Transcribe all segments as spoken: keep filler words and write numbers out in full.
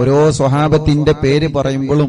ഓരോ സ്വഹാബത്തിന്റെ പേര് പറയുമ്പോഴും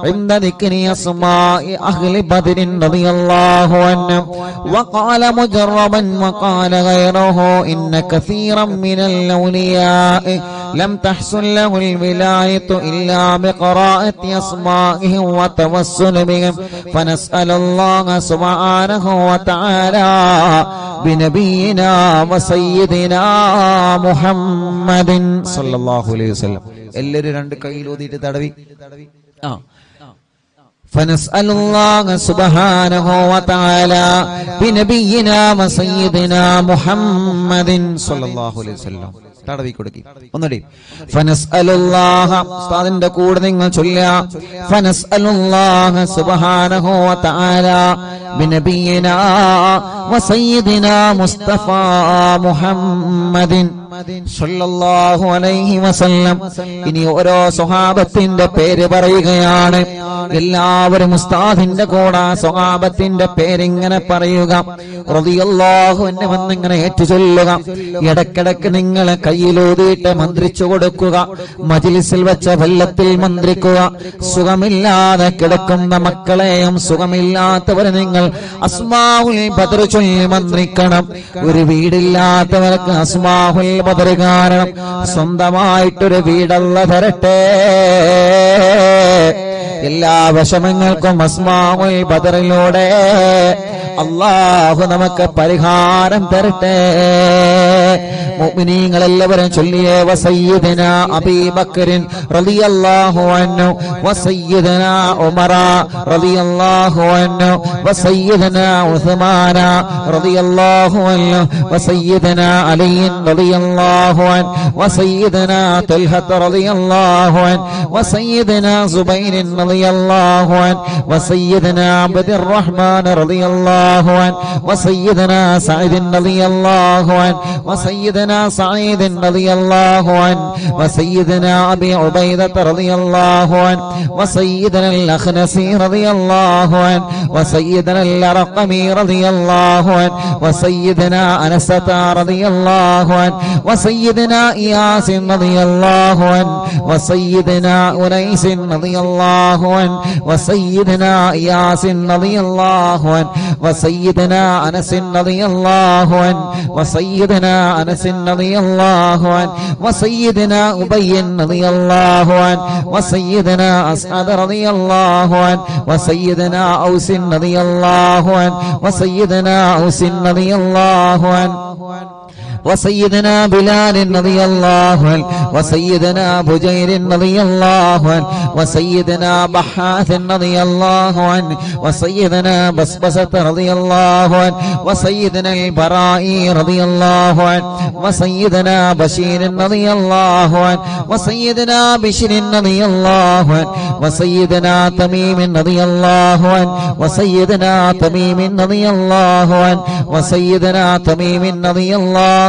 عند ذكر أسماء أهل بدر رضي الله عنه، وقال مجربا وقال غيره إن كثيرا من الأولياء لم تحصل له الولاية إلا بقراءة أسمائهم وتوسل بهم، فنسأل الله سبحانه وتعالى بنبينا وسيدنا محمد صلى الله عليه وسلم. اللي رند كيلو دي تدربي. آه. فنسأل الله سبحانه وتعالى بنبينا وسيدنا محمد صلى الله عليه وسلم. തടവി കൊടുക്കി ഒന്നുകൂടി ഫനസ്അലുല്ലാഹ ഉസ്താദിന്റെ കൂടെ നിങ്ങൾ ചൊല്ലുക ഫനസ്അലുല്ലാഹ സുബ്ഹാനഹു വ തആല ബിനബിയിനാ വസയ്യിദിനാ മുസ്തഫ മുഹമ്മദിൻ സല്ലല്ലാഹു അലൈഹി വസല്ലം. ഇനി ഓരോ സ്വഹാബത്തിന്റെ പേര് പറയുകയാണ്. എല്ലാവരും ഉസ്താദിന്റെ കൂടെ സ്വഹാബത്തിന്റെ പേരിങ്ങനെ പറയുക, റളിയല്ലാഹു അൻഹു എന്നിങ്ങനെ ഏറ്റുചൊല്ലുക. ഇടക്കിടക്ക് നിങ്ങളെ കയ്യിലൂതിയിട്ട് മന്ത്രിച്ചു കൊടുക്കുക. മജ്ലിസിൽ വെച്ച വെള്ളത്തിൽ മന്ത്രിക്കുക. സുഖമില്ലാതെ കിടക്കുന്ന മക്കളെയും സുഖമില്ലാത്തവരെ നിങ്ങൾ അസ്മാഉൽ ബദർ ചൊല്ലി മന്ത്രിക്കണം. ഒരു വീടില്ലാത്തവർക്ക് അസ്മാഉൽ ബദർ കാരണം സ്വന്തമായിട്ടൊരു വീടല്ല തരട്ടെ. എല്ലാ വിഷമങ്ങൾക്കും അസ്മാഉൽ ബദറിലൂടെ അല്ലാഹു നമുക്ക് പരിഹാരം തരട്ടെ. മുഅ്മിനീങ്ങളെല്ലാവരും ചൊല്ലിയ വസയ്യിദനാ അബീബക്കറിൻ റളിയല്ലാഹു അൻഹു വസയ്യിദനാ ഉമറ റളിയല്ലാഹു അൻഹു വസയ്യിദനാ ഉസ്മാന റളിയല്ലാഹു അൻഹു വസയ്യിദനാ അലി റളിയല്ലാഹു അൻഹു വസയ്യിദനാ തൽഹ റളിയല്ലാഹു അൻഹു വസയ്യിദനാ സുബൈർ റളിയല്ലാഹു അൻഹു വസയ്യിദനാ അബ്ദുർ റഹ്മാൻ റളിയല്ലാഹു അൻഹു വസയ്യിദനാ സഈദ് റളിയല്ലാഹു അൻഹു വസയ്യിദനാ سعيد رضي الله عنه وسيدنا أبي عبيدة رضي الله عنه وسيدنا الأخنسي رضي الله عنه وسيدنا الأرقمي رضي الله عنه وسيدنا أنسة رضي الله عنه وسيدنا إياس رضي الله عنه وسيدنا أنيس رضي الله عنه وسيدنا إياس رضي الله عنه وسيدنا أنس رضي الله عنه وسيدنا أنس رضي الله عنه وسيدنا أبي رضي الله عنه وسيدنا أسعد رضي الله عنه وسيدنا أوس رضي الله عنه وسيدنا أوس رضي الله عنه وسيدنا بلال رضي الله عنه وسيدنا بجير رضي الله عنه وسيدنا بحاث رضي الله عنه وسيدنا بسبسة رضي الله عنه وسيدنا البراء رضي الله عنه وسيدنا بشير رضي الله عنه وسيدنا بشر رضي الله عنه وسيدنا تميم رضي الله عنه وسيدنا تميم رضي الله عنه وسيدنا تميم رضي الله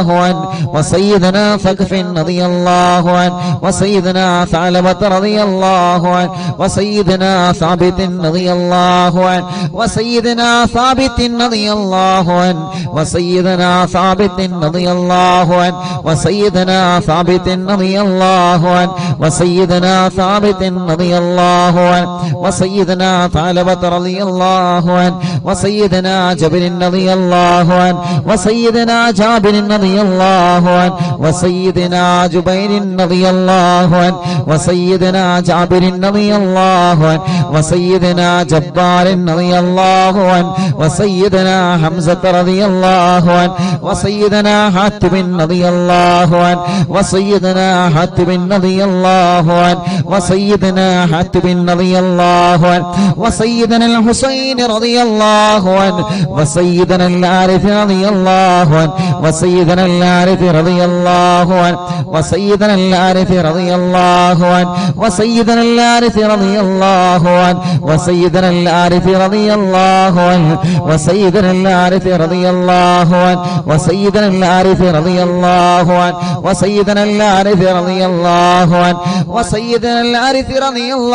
وسيدنا ثقف رضي الله عنه وسيدنا ثعلبة رضي الله عنه وسيدنا ثابت رضي الله عنه وسيدنا ثابت رضي الله عنه وسيدنا ثابت رضي الله عنه وسيدنا ثابت رضي الله عنه وسيدنا ثابت رضي الله عنه وسيدنا ثعلبة رضي الله عنه وسيدنا جبر رضي الله عنه وسيدنا جابر رضي رضي الله عنه وسيدنا جبير رضي الله عنه وسيدنا جابر رضي الله عنه وسيدنا جبار رضي الله عنه وسيدنا حمزة رضي الله عنه وسيدنا حاتم رضي الله عنه وسيدنا حاتم رضي الله عنه وسيدنا حاتم رضي الله عنه وسيدنا الحسين رضي الله عنه وسيدنا الحارث رضي الله عنه وسيدنا الحارث رضي الله عنه وسيدنا الحارث رضي الله عنه وسيدنا الحارث رضي الله عنه وسيدنا الحارث رضي الله عنه وسيدنا الحارث رضي الله عنه وسيدنا الحارث رضي الله عنه وسيدنا الحارث رضي الله عنه وسيدنا الحارث رضي الله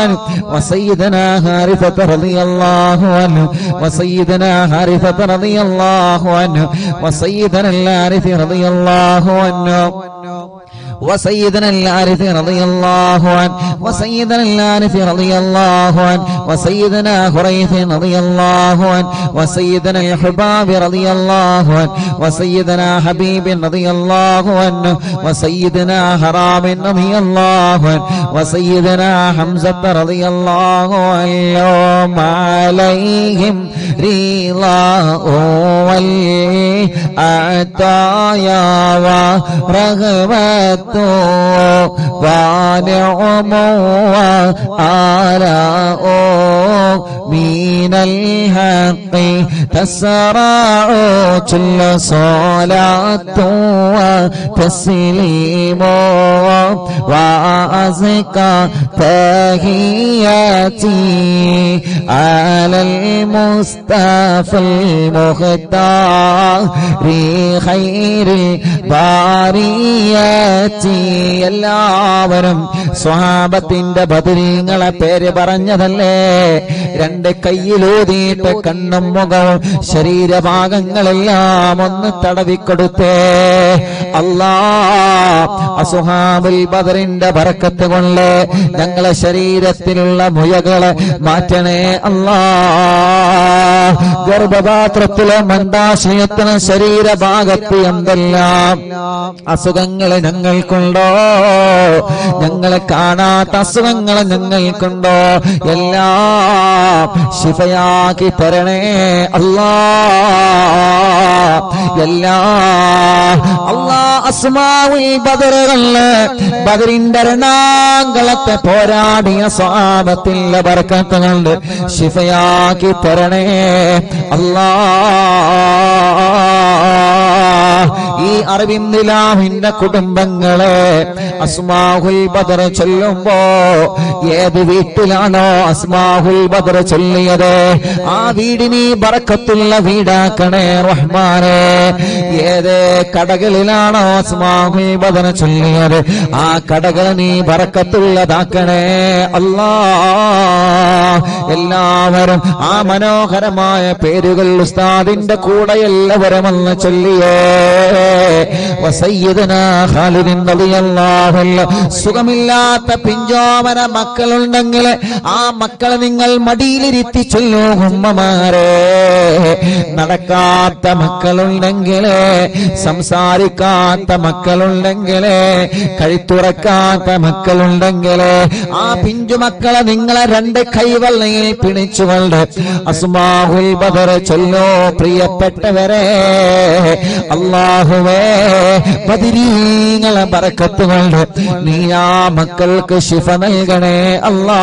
عنه وسيدنا حارثة رضي الله عنه وسيدنا حارثة رضي الله عنه وسيدنا الحارث رضي الله عنه وسيدنا الحارث رضي الله عنه وسيدنا الحارث رضي الله عنه وسيدنا هريث رضي الله عنه وسيدنا الحباب رضي الله عنه وسيدنا حبيب رضي الله عنه وسيدنا حرام رضي الله عنه وسيدنا حمزة رضي الله عنهم عليهم رضاء والعطايا ورغبة وَنِعْمٌ وَآلَاءُ مِنَ الْحَقِّ تَسْرَعُ كُلُّ صَلَاةٌ وَتَسْلِيمٌ وَأَزْكَى تَحِيَّتِي عَلَى الْمُصْطَفَى الْمُخْتَارِ خَيْرِ الْبَرِيَّةِ എല്ലാവരും സ്വഹാബത്തിന്റെ ബദരീങ്ങളെ പേര് പറഞ്ഞതല്ലേ? രണ്ട് കയ്യിലൂതിയിട്ട് കണ്ണും മുഖവും ശരീരഭാഗങ്ങളെല്ലാം ഒന്ന് തടവിക്കൊടുത്തേ. അല്ലാ, അസ്ഹാബുൽ ബദറിന്റെ ബറക്കത്ത് കൊണ്ട് ഞങ്ങളെ ശരീരത്തിലുള്ള മുഴകളെ മാറ്റണേ. അല്ലാ, ഗർഭപാത്രത്തിലെ മന്ദാശയത്തിന് ശരീരഭാഗത്ത് എന്തെല്ലാം അസുഖങ്ങളെ ഞങ്ങൾക്കുണ്ടോ, ഞങ്ങളെ കാണാത്ത അസുഖങ്ങളെ ഞങ്ങൾക്കുണ്ടോ, എല്ലാം ശിഫയാക്കി തരണേ. അല്ലാ, എല്ലാ അല്ലാ അസ്മാഉൽ ബദറുകളെ ബദറിന്റെ രണാങ്കളത്തെ പോരാടിയ സ്വഹാബത്തിന്റെ ബർക്കത്ത് കൊണ്ട് ശിഫയാക്കി തരണേ. അല്ലാ, ഈ അരവിന്ദിലാഹിന്റെ കുടുംബങ്ങളെ അസ്മാഉൽ ബദർ ചൊല്ലുമ്പോ ഏത് വീട്ടിലാണോ അസ്മാഉൽ ബദർ ചൊല്ലിയത് ആ വീടിനീ ബറക്കത്തുള്ള വീടാക്കണേ റഹ്മാനേ. ഏത് കടകളിലാണോ അസ്മാഉൽ ബദർ ചൊല്ലിയത് ആ കടകൾ നീ ബറക്കത്തുള്ളതാക്കണേ. അല്ലാ, എല്ലാവരും ആ മനോഹരമായ പേരുകൾ ഉസ്താദിന്റെ കൂടെ എല്ലാവരും അന്ന് ചൊല്ലിയേ. വസയ്യിദനാ ഖാലിദ് റളിയല്ലാഹു അൻഹു, സുഖമില്ലാത്ത പിഞ്ചോമന മക്കളുണ്ടെങ്കിൽ ആ മക്കളെ നിങ്ങൾ മടിയിലിരുത്തി ചൊല്ലൂ ഉമ്മമാരെ. നടക്കാത്ത മക്കളുണ്ടെങ്കിൽ, സംസാരിക്കാത്ത മക്കളുണ്ടെങ്കിൽ, കഴുത്തുറക്കാത്ത മക്കളുണ്ടെങ്കിൽ ആ പിഞ്ചു മക്കളെ നിങ്ങളെ രണ്ട് കൈവള്ളയിൽ പിടിച്ചുകൊണ്ട് അസ്മാഉൽ ബദർ ചൊല്ലോ. പ്രിയപ്പെട്ടവരെ, അല്ലാഹുവേ, ബദരീങ്ങളെ ബറക്കത്ത് കൊണ്ട് നീ ആ മക്കൾക്ക് ശിഫ നൽകണേ. അല്ലാ,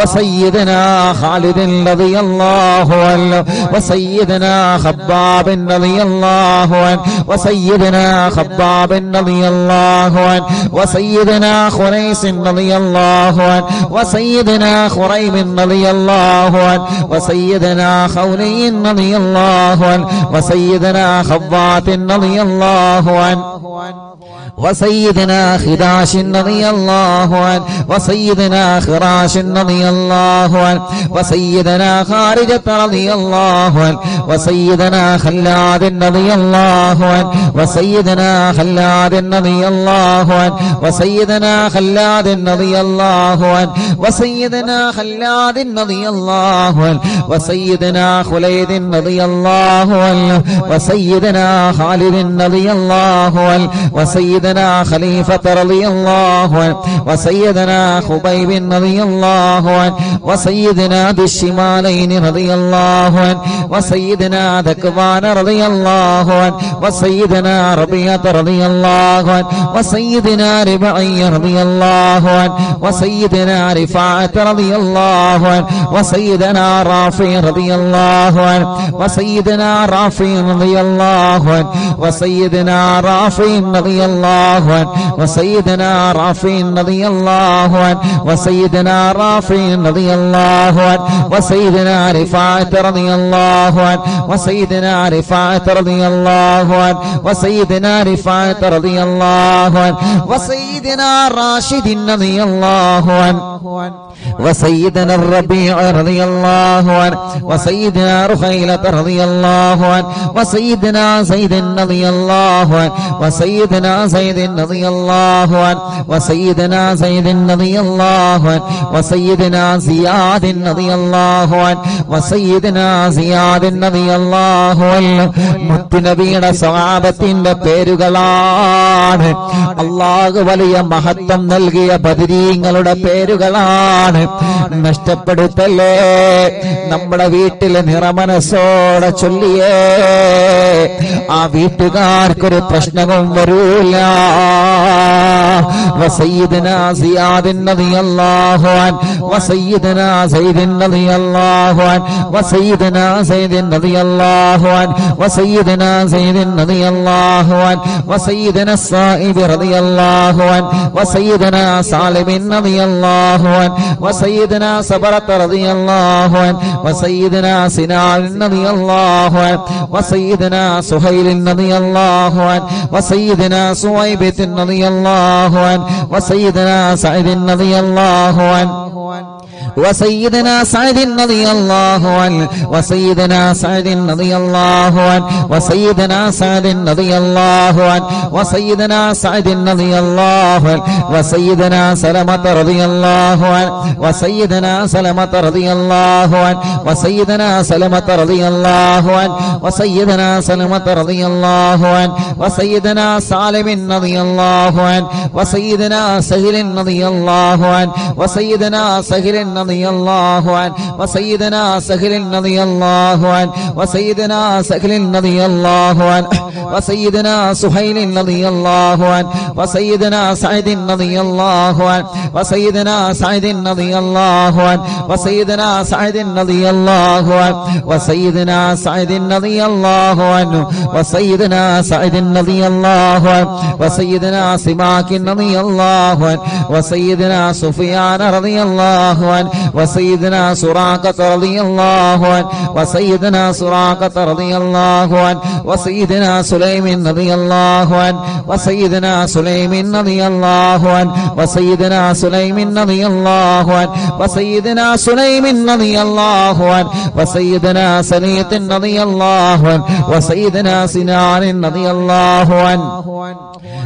വസയ്യിദനാ ഖാലിദ് റളിയല്ലാഹു അൻഹു വസയ്യിദനാ ഖബ്ബാബ് റളിയല്ലാഹു അൻഹു വസയ്യിദനാ ഖബ്ബാബ് റളിയല്ലാഹു അൻഹു വസയ്യിദനാ ഖുറൈസ് റളിയല്ലാഹു അൻഹു വസയ്യിദനാ ഖുറൈബ് റളിയല്ലാഹു അൻഹു വസയ്യിദനാ ഖൗലൈ റളിയല്ലാഹു അൻഹു وسيدنا خوات رضي الله عنه وسيدنا خداش رضي الله عنه وسيدنا خراش رضي الله عنه وسيدنا خارجة رضي الله عنه وسيدنا خلاد رضي الله عنه وسيدنا خلاد رضي الله عنه وسيدنا خلاد رضي الله عنه وسيدنا خلاد رضي الله عنه وسيدنا خليد رضي الله عنه وسيدنا خالد رضي الله عنه وسيدنا خليفة رضي الله عنه وسيدنا خبيب رضي الله عنه وسيدنا ذي الشمالين رضي الله عنه وسيدنا ذكوان رضي الله عنه وسيدنا ربيعة رضي الله عنه وسيدنا ربعي رضي الله عنه وسيدنا رفاعة رضي الله عنه وسيدنا رافع رضي الله عنه وسيدنا رافع رضي الله عنه وسيدنا رافع رضي الله عنه وسيدنا رافع رضي الله عنه وسيدنا رافع رضي الله عنه وسيدنا رفاعة رضي الله عنه وسيدنا رفاعة رضي الله عنه وسيدنا رفاعة رضي الله عنه وسيدنا راشد رضي الله عنه وسيدنا الربيع رضي الله عنه وسيدنا رخيلة رضي الله عنه وسيدنا زيد رضي الله عنه وسيدنا زيد رضي الله عنه وسيدنا زيد رضي الله عنه وسيدنا زياد رضي الله عنه وسيدنا زياد رضي الله عنه മുത്തുനബിയുടെ സ്വഹാബത്തിന്റെ പേരുകളാണ് അല്ലാഹു വലിയ മഹത്വം നൽകിയ ബദരീങ്ങളുടെ പേരുകളാണ്. നഷ്ടപ്പെടുത്തല്ലേ നമ്മുടെ വീട്ടിലെ നിറമനസോടെ ചൊല്ലിയേ, ആ വീട്ടുകാർക്കൊരു പ്രശ്നവും വരൂല. വസയ്യിദനാ സിയാദിൻ റളിയല്ലാഹു അൻഹു വസയ്യിദനാ സയ്യിദിൻ റളിയല്ലാഹു അൻഹു വസയ്യിദനാ സയ്യിദിൻ റളിയല്ലാഹു അൻഹു വസയ്യിദനാ സയ്യിദിൻ റളിയല്ലാഹു അൻഹു വസയ്യിദനാ സായിബ് റളിയല്ലാഹു അൻഹു വസയ്യിദനാ സാലിമിൻ റളിയല്ലാഹു അൻഹു وسيدنا سبرة رضي الله عنه وسيدنا سنان رضي الله عنه وسيدنا سهيل رضي الله عنه وسيدنا سويبة رضي الله عنه وسيدنا سعيد رضي الله عنه وسيدنا سعد رضي الله عنه وسيدنا سعد رضي الله عنه وسيدنا سعد رضي الله عنه وسيدنا سعد رضي الله عنه وسيدنا سلمة رضي الله عنه وسيدنا سلمة رضي الله عنه وسيدنا سلمة رضي الله عنه وسيدنا سلمة رضي الله عنه وسيدنا سالم رضي الله عنه وسيدنا سهل رضي الله عنه وسيدنا سهل رضي الله عنه وسيدنا سهل رضي الله عنه وسيدنا سهل رضي الله عنه وسيدنا سهيل رضي الله عنه وسيدنا سعيد رضي الله عنه وسيدنا سعيد رضي الله عنه وسيدنا سعيد رضي الله عنه وسيدنا سعيد رضي الله عنه وسيدنا سعيد رضي الله عنه وسيدنا سماك رضي الله عنه وسيدنا سفيان رضي الله عنه وسيدنا سراقة رضي الله عنه وسيدنا سراقة رضي الله عنه وسيدنا سليم رضي الله عنه وسيدنا سليم رضي الله عنه وسيدنا سليم رضي الله عنه وسيدنا سليم رضي الله عنه وسيدنا سليط رضي الله عنه وسيدنا سنان رضي الله عنه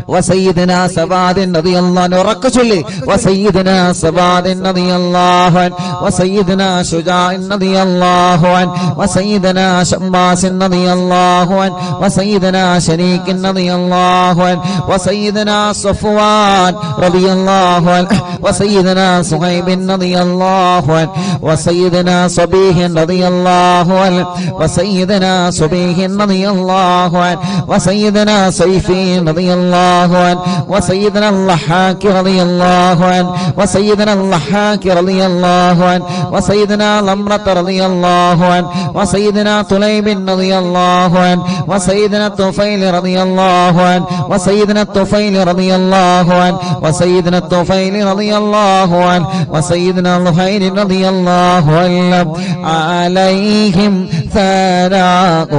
وسيدنا سباد رضي الله عنه وسيدنا سباد رضي الله عنه وسيدنا شجاع رضي الله عنه وسيدنا شماس رضي الله عنه وسيدنا شريك رضي الله عنه وسيدنا صفوان رضي الله عنه وسيدنا صهيب رضي الله عنه وسيدنا صبيح رضي الله عنه وسيدنا صبيح رضي الله عنه وسيدنا سيفي رضي الله عنه وسيدنا اللحاك رضي الله عنه وسيدنا اللحاك رضي الله عنه وسيدنا لمرة رضي الله عنه وسيدنا طليب رضي الله عنه وسيدنا الطفيل رضي الله عنه وسيدنا الطفيل رضي الله عنه وسيدنا الطفيل رضي الله عنه وسيدنا الخير رضي الله عنه عليهم الثناء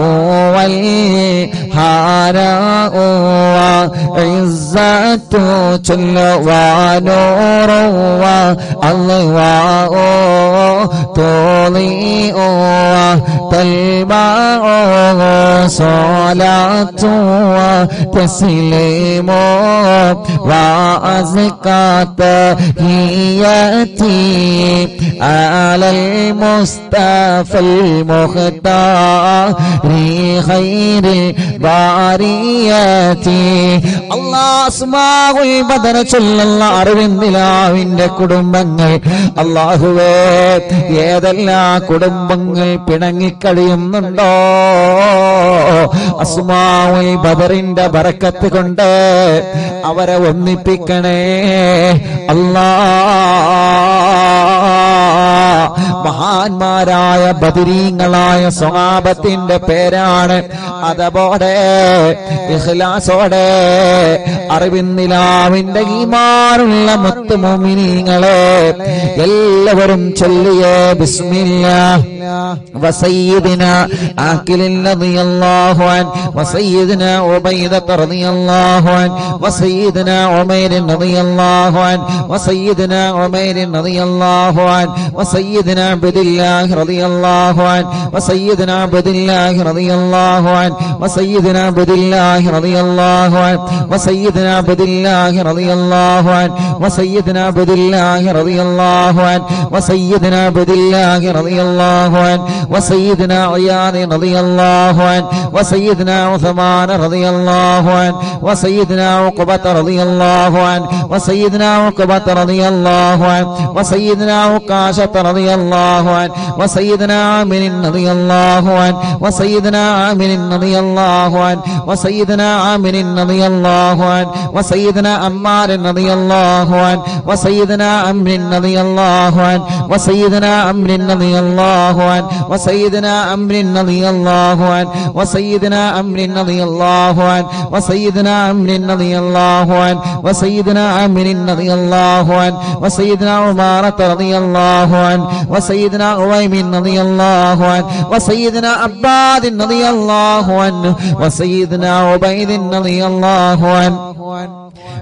والحناء وعزة ونور والضواء تضيء تلمع صلاة وتسليم وأزكى تحياتي على المصطفى المختار خير بارياتي. الله أسماء البدر صلى الله عليه وسلم. الله هو يدلنا كرم بنجل بنجل كريم أسماء البدر إند بركة كندا أبرة وني بكنة. الله മഹാന്മാരായ ബദരീങ്ങളായ സ്വഹാബത്തിന്റെ പേരാണ്. അതബോടെ ഇഖ്ലാസോടെ അറിവിന്നിലാവിന്റെ ഈമാനുള്ള മുത്ത് മുഅ്മിനീങ്ങളെ എല്ലാവരും ചൊല്ലിയ ബിസ്മില്ലാഹ് വസയ്യിദിനാ ആഖിലിൻ റളിയല്ലാഹു അൻഹു വസയ്യിദിനാ ഉബൈദ റളിയല്ലാഹു അൻഹു വസയ്യിദിനാ ഉമൈർ റളിയല്ലാഹു അൻഹു വസയ്യിദിനാ ഉമൈർ റളിയല്ലാഹു അൻഹു وسيدنا عبد الله رضي الله عنه وسيدنا عبد الله رضي الله عنه وسيدنا عبد الله رضي الله عنه وسيدنا عبد الله رضي الله عنه وسيدنا عبد الله رضي الله عنه وسيدنا عبد الله رضي الله عنه وسيدنا عياض رضي الله عنه وسيدنا عثمان رضي الله عنه وسيدنا عقبة رضي الله عنه وسيدنا عقبة رضي الله عنه وسيدنا عكاشة رضي الله عنه وسيدنا عامر رضي الله عنه وسيدنا عامر رضي الله عنه وسيدنا عامر رضي الله عنه وسيدنا عمار رضي الله عنه وسيدنا عمرو رضي الله عنه وسيدنا عمرو رضي الله عنه وسيدنا عمرو رضي الله عنه وسيدنا عمرو رضي الله عنه وسيدنا عمرو رضي الله عنه وسيدنا عامر رضي الله عنه وسيدنا عمارة رضي الله عنه وسيدنا عويم رضي الله عنه وسيدنا عباد رضي الله عنه وسيدنا عبيد رضي الله عنه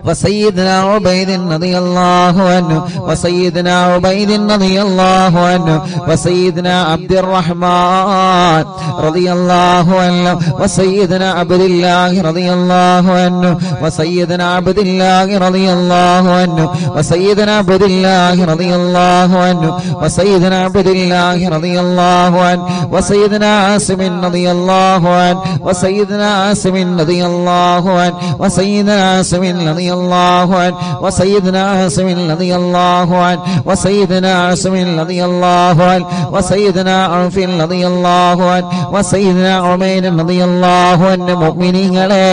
وسيدنا عبيد رضي الله عنه وسيدنا عبيد رضي الله عنه وسيدنا عبد الرحمن رضي الله عنه وسيدنا عبد الله رضي الله عنه وسيدنا عبد الله رضي الله عنه وسيدنا عبد الله رضي الله عنه وسيدنا عبد الله رضي الله عنه وسيدنا عاصم رضي الله عنه وسيدنا عاصم رضي الله عنه وسيدنا عاصم رضي الله عنه وسيدنا عاصم رضي الله عنه وسيدنا عاصم رضي الله عنه وسيدنا عوف رضي الله عنه وسيدنا عمير رضي الله عنه. മുഅ്മിനീങ്ങളെ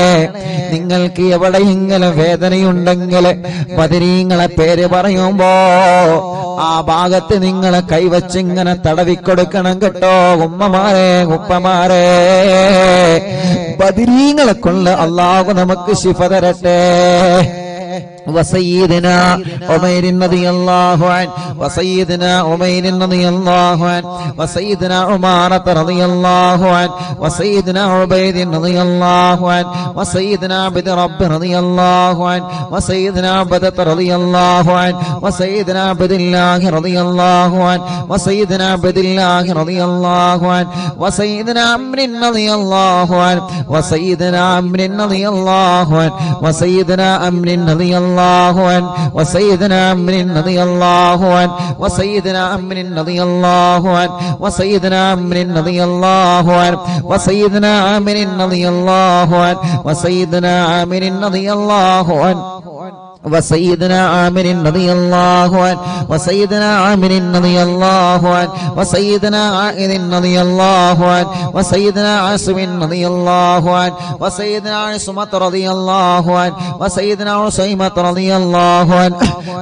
നിങ്ങൾക്ക് എവിടെയെങ്കിലും വേദനയുണ്ടെങ്കിൽ ബദരീങ്ങളെ പേര് പറയുമ്പോൾ ആ ഭാഗത്ത് നിങ്ങളെ കൈവച്ചിങ്ങനെ തടവിക്കൊടുക്കണം കേട്ടോ. ഉമ്മമാരെ ഉപ്പമാരെ ബദരീങ്ങളെ കൊണ്ട് അല്ലാഹു നമുക്ക് ശിഫ തരട്ടെ. وسيدنا عمير رضي الله عنه وسيدنا عمير رضي الله عنه وسيدنا عمارة رضي الله عنه وسيدنا عبيد رضي الله عنه وسيدنا عبد رب رضي الله عنه وسيدنا عبدة رضي الله عنه وسيدنا عبد الله رضي الله عنه وسيدنا عبد الله رضي الله عنه وسيدنا عمرو رضي الله عنه وسيدنا عمرو رضي الله عنه وسيدنا عمرو رضي الله الله عنه وسيدنا عمرو رضي الله عنه وسيدنا عمرو رضي الله عنه وسيدنا عمرو رضي الله عنه وسيدنا عمرو رضي الله عنه وسيدنا عمرو رضي الله عنه وسيدنا عامر رضي الله عنه وسيدنا عامر رضي الله عنه وسيدنا عائد رضي الله عنه وسيدنا عاصم رضي الله عنه وسيدنا عصمة رضي الله عنه وسيدنا عصيمة رضي الله عنه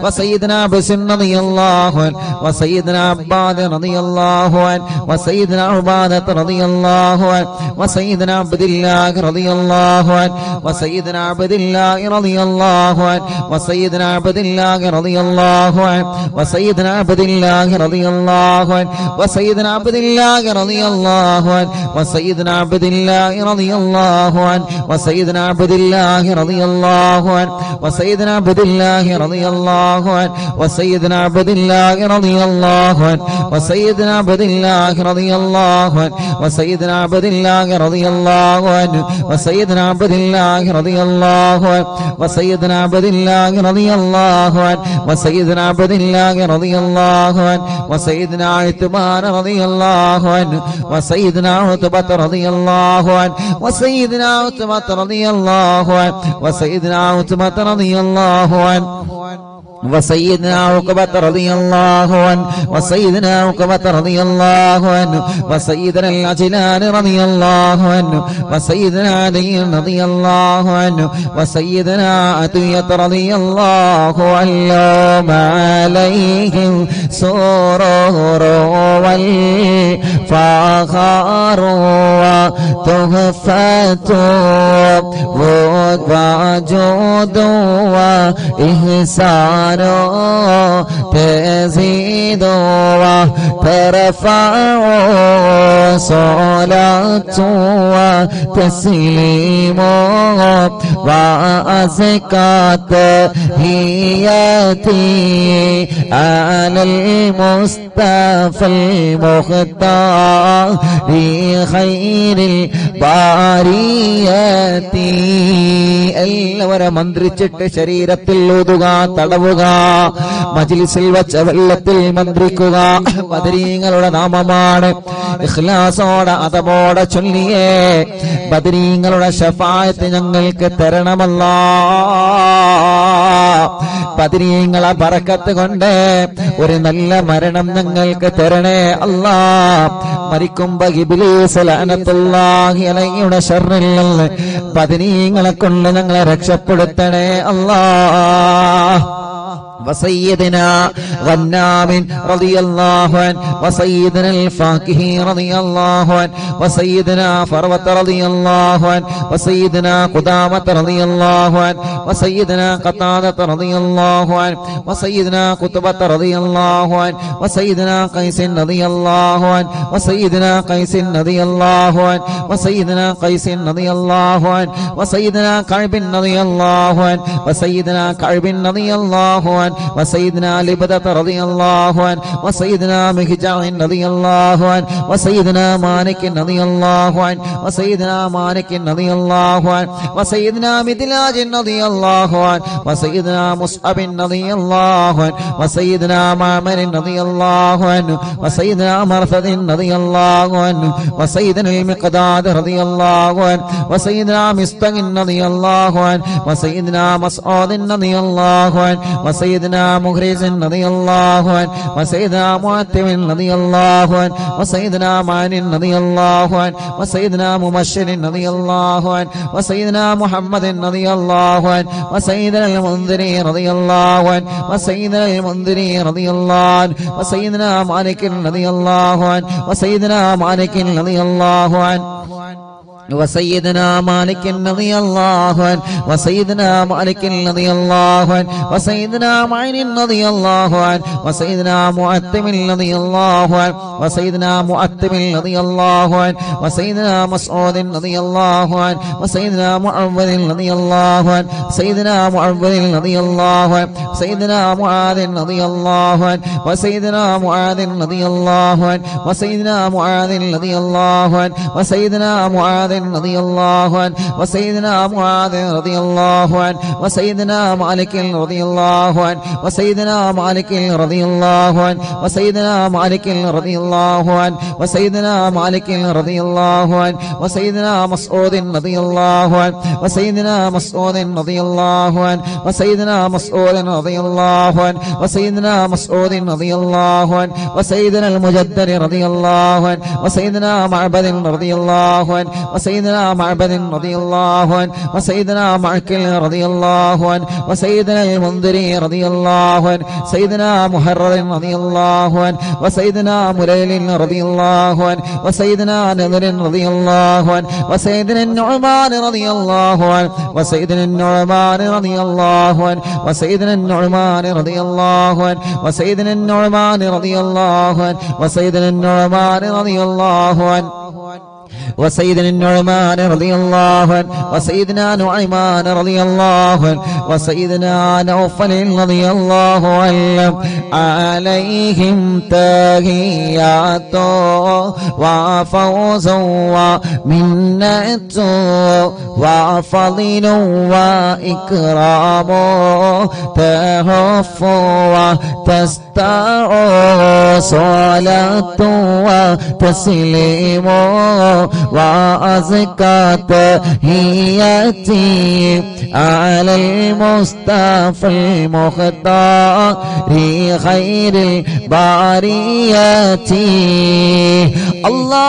وسيدنا عبس رضي الله عنه وسيدنا عباد رضي الله عنه وسيدنا عبادة رضي الله عنه وسيدنا عبد الله رضي الله عنه وسيدنا عبد الله رضي الله عنه وسيدنا عبد الله رضي الله عنه وسيدنا عبد الله رضي الله عنه وسيدنا عبد الله رضي الله عنه وسيدنا عبد الله رضي الله عنه وسيدنا عبد الله رضي الله عنه وسيدنا عبد الله رضي الله عنه وسيدنا عبد الله رضي الله عنه وسيدنا عبد الله رضي الله عنه وسيدنا عبد الله رضي الله عنه وسيدنا عبد الله رضي الله عنه وسيدنا عبد الله رضي الله عنه وسيدنا عبد الله رضي الله عنه وسيدنا عثمان رضي الله عنه وسيدنا عتبة رضي الله عنه وسيدنا عتبة رضي الله عنه وسيدنا عتبة رضي الله عنه وسيدنا عقبة رضي الله عنه وسيدنا عقبة رضي الله عنه وسيدنا العجلان رضي الله عنه وسيدنا علي رضي الله عنه وسيدنا عطية رضي الله عنهم عليهم سرور والفخر وتحفة وجود وإحسان تزيد وترفع صلاة وتسليم وأزكى تحياتي على المصطفى المختار خير البرية എല്ലാവരും മന്ത്രിച്ചിട്ട് ശരീരത്തിൽ ഊതുക തടവുക മജ്‌ലിസിൽ വച്ച വെള്ളത്തിൽ മന്ത്രിക്കുക ബദരീങ്ങളുടെ നാമമാണ് ഇഖ്ലാസോടെ അതബോടെ ചൊല്ലിയേ ബദരീങ്ങളുടെ ശഫാഅത്ത് ഞങ്ങൾക്ക് തരണമല്ലാ ബദരീങ്ങളെ ബറക്കത്ത് കൊണ്ട് ഒരു നല്ല മരണം ഞങ്ങൾക്ക് തരണേ അല്ലാ മരിക്കുമ്പോ ഇബ്ലീസ് ലഅനത്തുല്ലാഹി അലൈഹിയുടെ ശർറിൽ നിന്ന് ബദരീങ്ങളെ കൊണ്ട് ഞങ്ങളെ രക്ഷപ്പെടുത്തണേ അല്ലാ وسيدنا غنام رضي الله عنه وسيدنا الفاكهي رضي الله عنه وسيدنا فروة رضي الله عنه وسيدنا قدامة رضي الله عنه وسيدنا قتادة رضي الله عنه وسيدنا قتبة رضي الله عنه وسيدنا قيس رضي الله عنه وسيدنا قيس رضي الله عنه وسيدنا قيس رضي الله عنه وسيدنا كعب رضي الله عنه وسيدنا كعب رضي الله عنه وسيدنا علي بدر رضي الله عنه وسيدنا مهجع رضي الله عنه وسيدنا مالك رضي الله عنه وسيدنا مالك رضي الله عنه وسيدنا مدلاج رضي الله عنه وسيدنا مصعب رضي الله عنه وسيدنا معمر رضي الله عنه وسيدنا مرثد رضي الله عنه وسيدنا المقداد رضي الله عنه وسيدنا مستغن رضي الله عنه وسيدنا مسعود رضي الله عنه وسيدنا مغرز رضي الله عنه وسيدنا معتم رضي الله عنه وسيدنا معن رضي الله عنه وسيدنا مبشر رضي الله عنه وسيدنا محمد رضي الله عنه وسيدنا المنذر رضي الله عنه وسيدنا المنذر رضي الله عنه وسيدنا مالك رضي الله عنه وسيدنا مالك رضي الله عنه وسيدنا مالك رضي الله عنه وسيدنا مالك رضي الله عنه وسيدنا معين رضي الله عنه وسيدنا معتم رضي الله عنه وسيدنا معتم رضي الله عنه وسيدنا مسعود رضي الله عنه وسيدنا معبد رضي الله عنه سيدنا معبد رضي الله عنه سيدنا معاذ رضي الله عنه وسيدنا معاذ رضي الله عنه وسيدنا معاذ رضي الله عنه وسيدنا معاذ رضي الله عنه وسيدنا معاذ رضي الله عنه وسيدنا مالك رضي الله عنه وسيدنا مالك رضي الله عنه وسيدنا مالك رضي الله عنه وسيدنا مالك رضي الله عنه وسيدنا مسعود رضي الله عنه وسيدنا مسعود رضي الله عنه وسيدنا مسعود رضي الله عنه وسيدنا مسعود رضي الله عنه وسيدنا المجدد رضي الله عنه وسيدنا معبد رضي الله عنه وسيدنا معبد رضي الله عنه وسيدنا معكل رضي الله عنه وسيدنا المنذري رضي الله عنه سيدنا محرر رضي الله عنه وسيدنا مريل رضي الله عنه وسيدنا نذر رضي الله عنه وسيدنا النعمان رضي الله عنه وسيدنا النعمان رضي الله عنه وسيدنا النعمان رضي الله عنه وسيدنا النعمان رضي الله عنه وسيدنا النعمان رضي الله عنه وسيدنا النعمان رضي الله عنه وسيدنا نعيمان رضي الله عنه وسيدنا نوفل رضي الله عنه عليهم تحيات وفوز ومنة وفضل وإكرام تهف وتستع صلاة وتسليم وأزكى تحياتي على المصطفى المختار خير البريات. الله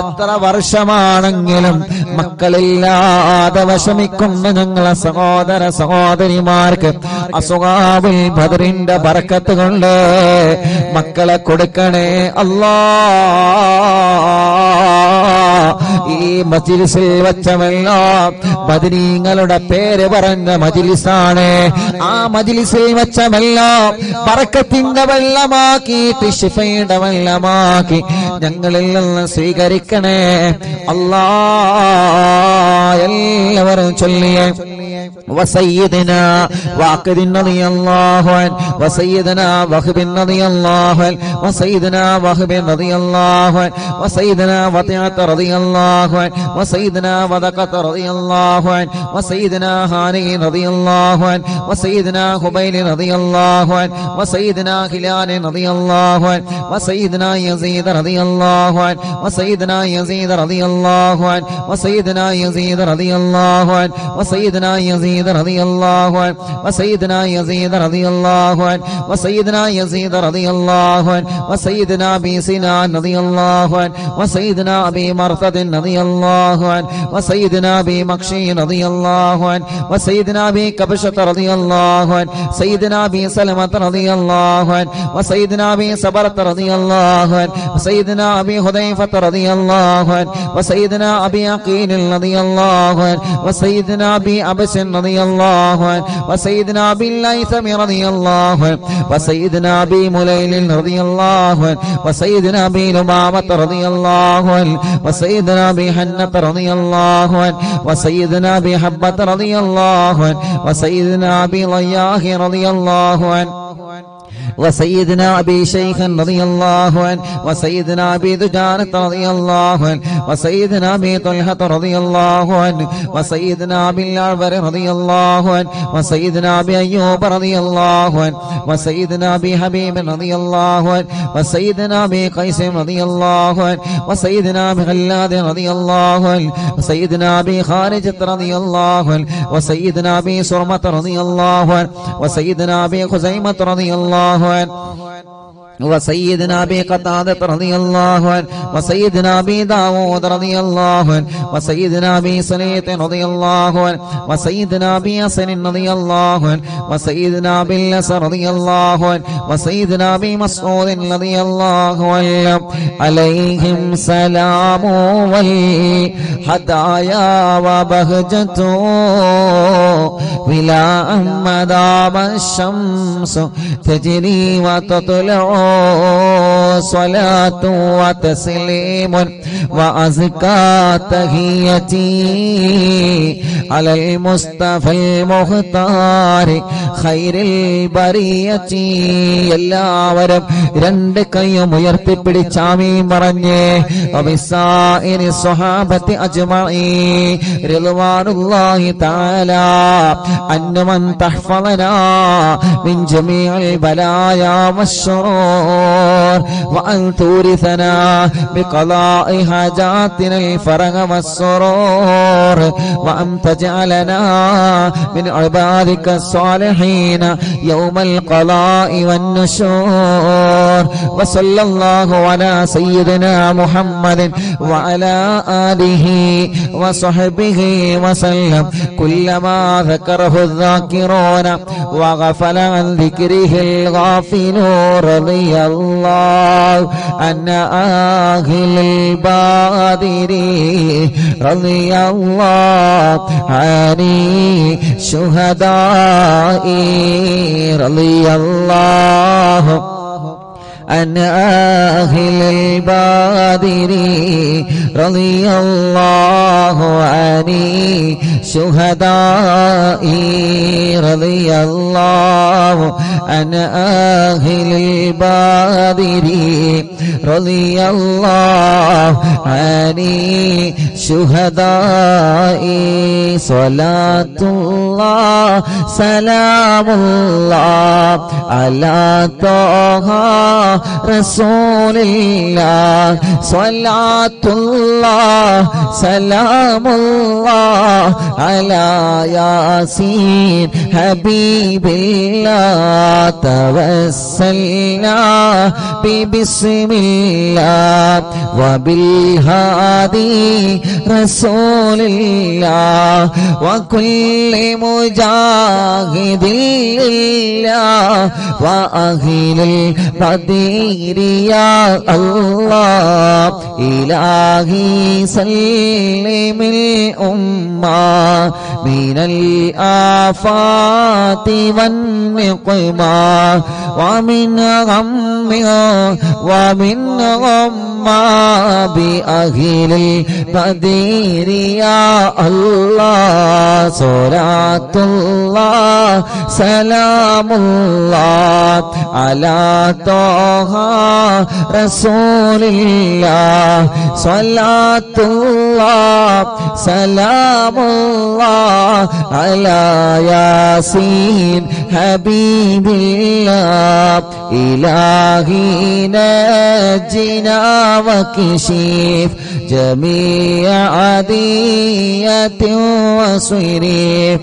എത്ര വർഷമാണെങ്കിലും മക്കളില്ലാതെ വിഷമിക്കുന്ന ഞങ്ങളെ സഹോദര സഹോദരിമാർക്ക് അസ്ഹാബുൽ ബദറിന്റെ ബർക്കത്ത് കൊണ്ട് മക്കളെ കൊടുക്കണേ അല്ലാ. ഈ മജ്‌ലിസിൽ വെച്ചമെല്ലാം ബദരീങ്ങളുടെ പേര് പറഞ്ഞ മജ്‌ലിസാണ്. ആ മജ്‌ലിസിൽ വെച്ചമെല്ലാം ബർക്കത്തിന്റെ വെള്ളമാക്കിയിട്ട് ശിഫയുടെ വെള്ളമാക്കി ഞങ്ങളിൽ നിന്ന് സ്വീകരിക്കണേ അല്ലാ. എല്ലാവരും ചൊല്ലിയേ وسيدنا واقد رضي الله عنه وسيدنا وهب رضي الله عنه وسيدنا وهب رضي الله عنه وسيدنا وطيعة رضي الله عنه وسيدنا وذقة رضي الله عنه وسيدنا هاني رضي الله عنه وسيدنا خبيل رضي الله عنه وسيدنا خلال رضي الله عنه وسيدنا يزيد رضي الله عنه وسيدنا يزيد رضي الله عنه وسيدنا يزيد رضي الله عنه وسيدنا يزيد رضي الله عنه وسيدنا يزيد رضي الله عنه وسيدنا يزيد رضي الله عنه وسيدنا أبي سنان رضي الله عنه وسيدنا أبي مرثد رضي الله عنه وسيدنا أبي مكشي رضي الله عنه وسيدنا أبي كبشة رضي الله عنه سيدنا أبي سلمة رضي الله عنه وسيدنا أبي صبرة رضي الله عنه وسيدنا أبي حذيفة رضي الله عنه وسيدنا أبي عقيل رضي الله عنه وسيدنا أبي أبس رضي الله عنه وسيدنا أبي الليثم رضي الله عنه وسيدنا أبي مليل رضي الله عنه وسيدنا أبي لمامة رضي الله عنه وسيدنا أبي حنة رضي الله عنه وسيدنا أبي حبة رضي الله عنه وسيدنا أبي ضياه رضي الله عنه وسيدنا أبي شيخ رضي الله عنه وسيدنا أبي دجانة رضي الله عنه وسيدنا أبي طلحة رضي الله عنه وسيدنا أبي الأعور رضي الله عنه وسيدنا أبي أيوب رضي الله عنه وسيدنا أبي حبيب رضي الله عنه وسيدنا أبي قيس رضي الله عنه وسيدنا أبي خلاد رضي الله عنه وسيدنا أبي خارجة رضي الله عنه وسيدنا أبي سرمة رضي الله عنه وسيدنا أبي خزيمة رضي الله وسيدنا أبي قتادة رضي الله عنه وسيدنا أبي داود رضي الله عنه وسيدنا أبي سليط رضي الله عنه وسيدنا أبي ياسر رضي الله عنه وسيدنا أبي اللس رضي الله عنه وسيدنا أبي مسعود رضي الله عنه عليهم سلام والهدايا وبهجته بلا مدام الشمس تجري وتطلع صلاة وتسليم وأزكى تحيتي على المصطفى المختار خير البرية. എല്ലാവരും രണ്ട് കൈയും ഉയർത്തിപ്പിടിച്ചാമി മറഞ്ഞേ അബിസാഇനി സ്വഹാബത്തി അജ്മഈൻ റിളവാനുല്ലാഹി തആല അന്നമൻ തഹ്ഫളനാ മിൻ ജമീഇൽ ബലായ വശ്ശുറൂർ വഅൻ തൂരിസനാ ബിഖളാഇ ഹജാതിനൽ ഫറഹ വസ്സുറൂർ വഅൻ തജഅലനാ മിൻ ഇബാദിക സ്വാലിഹീന യൗമൽ ഖളാഇ والنشور. وصلى الله على سيدنا محمد وعلى آله وصحبه وسلم كلما ذكره الذاكرون وغفل عن ذكره الغافلون. رضي الله عن أهل البادرين رضي الله عن شهداء رضي الله أن أهل البادرين رضي الله عن شهدائي رضي الله عن أهل البادرين رضي الله عن شهدائي. صلاة الله سلام الله على طه رسول الله. صلاة الله سلام الله على ياسين حبيب الله. توسلنا ببسم الله وبالهادي رسول الله وكل مجاهد لله وأهل البدر يا الله. إلهي سلم الأمة من الآفات والنقمة ومن غمها ومن غمها بأهل البدر يا الله. صلاة الله سلام الله على طه رسول الله. صلاة الله سلام الله على ياسين حبيب الله. إلهي نجنا وكشف جميع عدية وصريف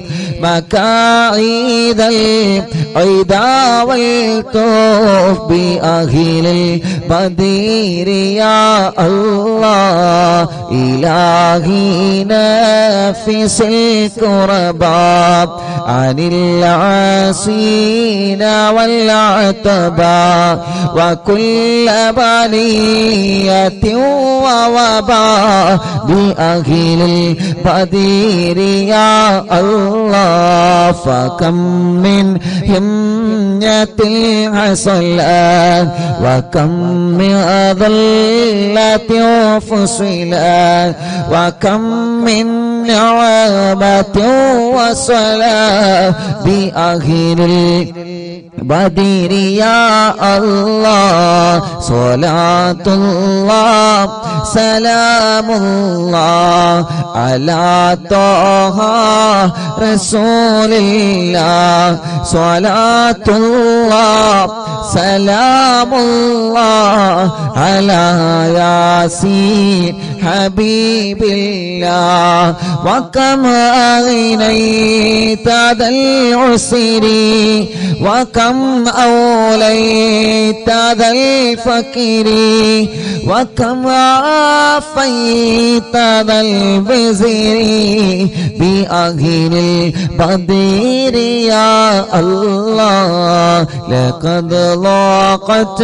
مكاعيد العدا والطوف بأهل البدير يا الله. إلهي نافس الكرباب عن العاصين والعتباء وكل بلية ووباء بأهل البدير يا الله. فكم من همية حصلت وكم من ذلة فصلت وكم من نعمة وصلاة بأهل بدر يا الله. صلاة الله سلام الله على طه رسول الله. صلاة الله سلام الله على ياسين حبيب الله. وكم أغنيت ذا العسر وكم أوليت ذا الفقير وكم عافيت ذا البزير بأهل البدير يا الله. لقد ضاقت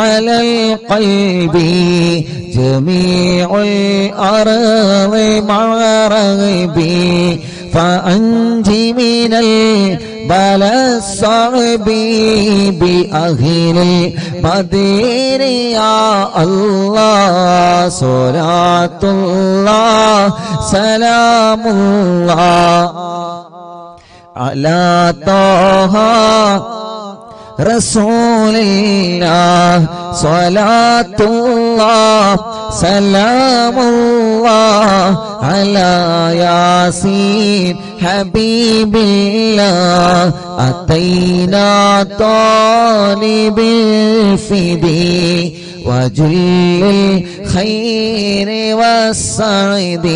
على القلب جميع الأرض مع رغبي فأنت من البلاء الصعب بأهل البدر يا الله. صلاة الله سلام الله على طه رسول الله. صلاة الله سلام الله على ياسين حبيب الله. أتينا طالب الفدي وجل الخير والسعد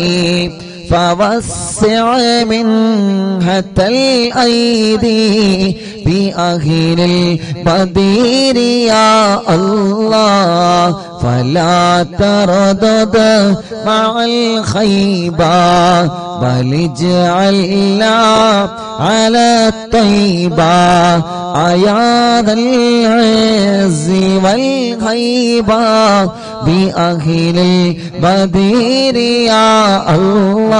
فوسع منها الأيدي بأهل البدر يا الله. فلا تردد مع الخيبة بل اجعلنا على الطيبة يا ذا العز والغيبة بأهل البدر يا الله.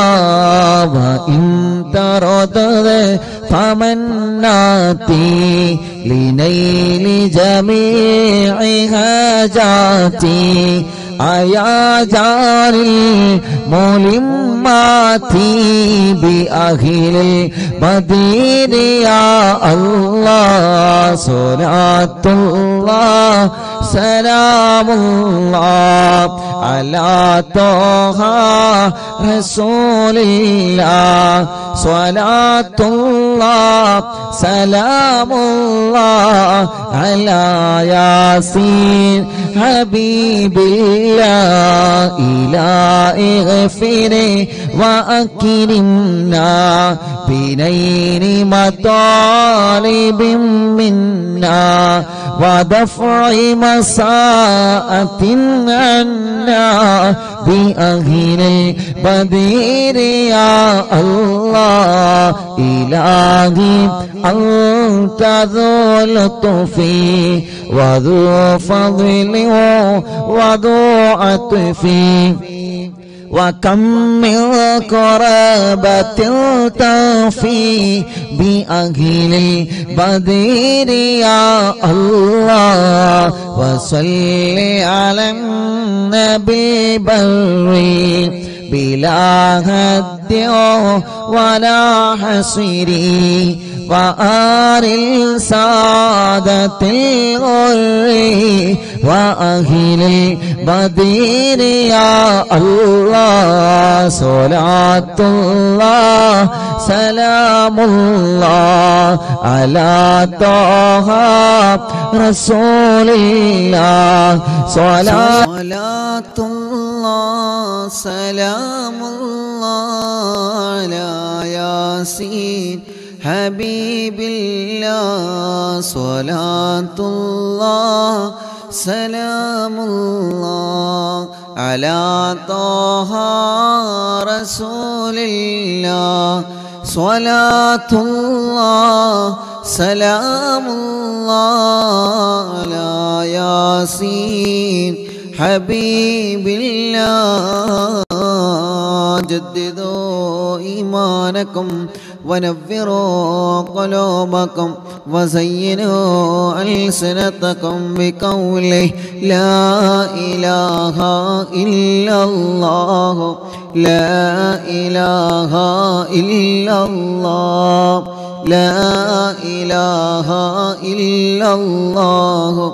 وإن تردد فمناتي لنيل جميع هاجاتي يا جار الملمات بأهل البدر يا الله. صلاة الله سلام الله على طه رسول الله. صلاة الله سلام الله على ياسين حبيب الله. إلهي اغفر وأكرمنا بنير مطالب منا ودفع مساءة عنا بأهل البدر يا الله. إلهي أنت ذو لطف وذو فضل وذو عطف وكم من قرابة تنفي بأهل البدر يا الله. وصل على النبي بري بلا هد ولا حصري وآل السادة الغر وأهل البدر يا الله. صلاة الله سلام الله على طه رسول الله. صلاة الله سلام الله على ياسين حبيب الله. صلاة الله سلام الله على طه رسول الله. صلاة الله سلام الله على ياسين حبيب الله. جددوا إيمانكم ونفروا قلوبكم وزينوا ألسنتكم بقوله لا إله إلا الله لا إله إلا الله لا إله إلا الله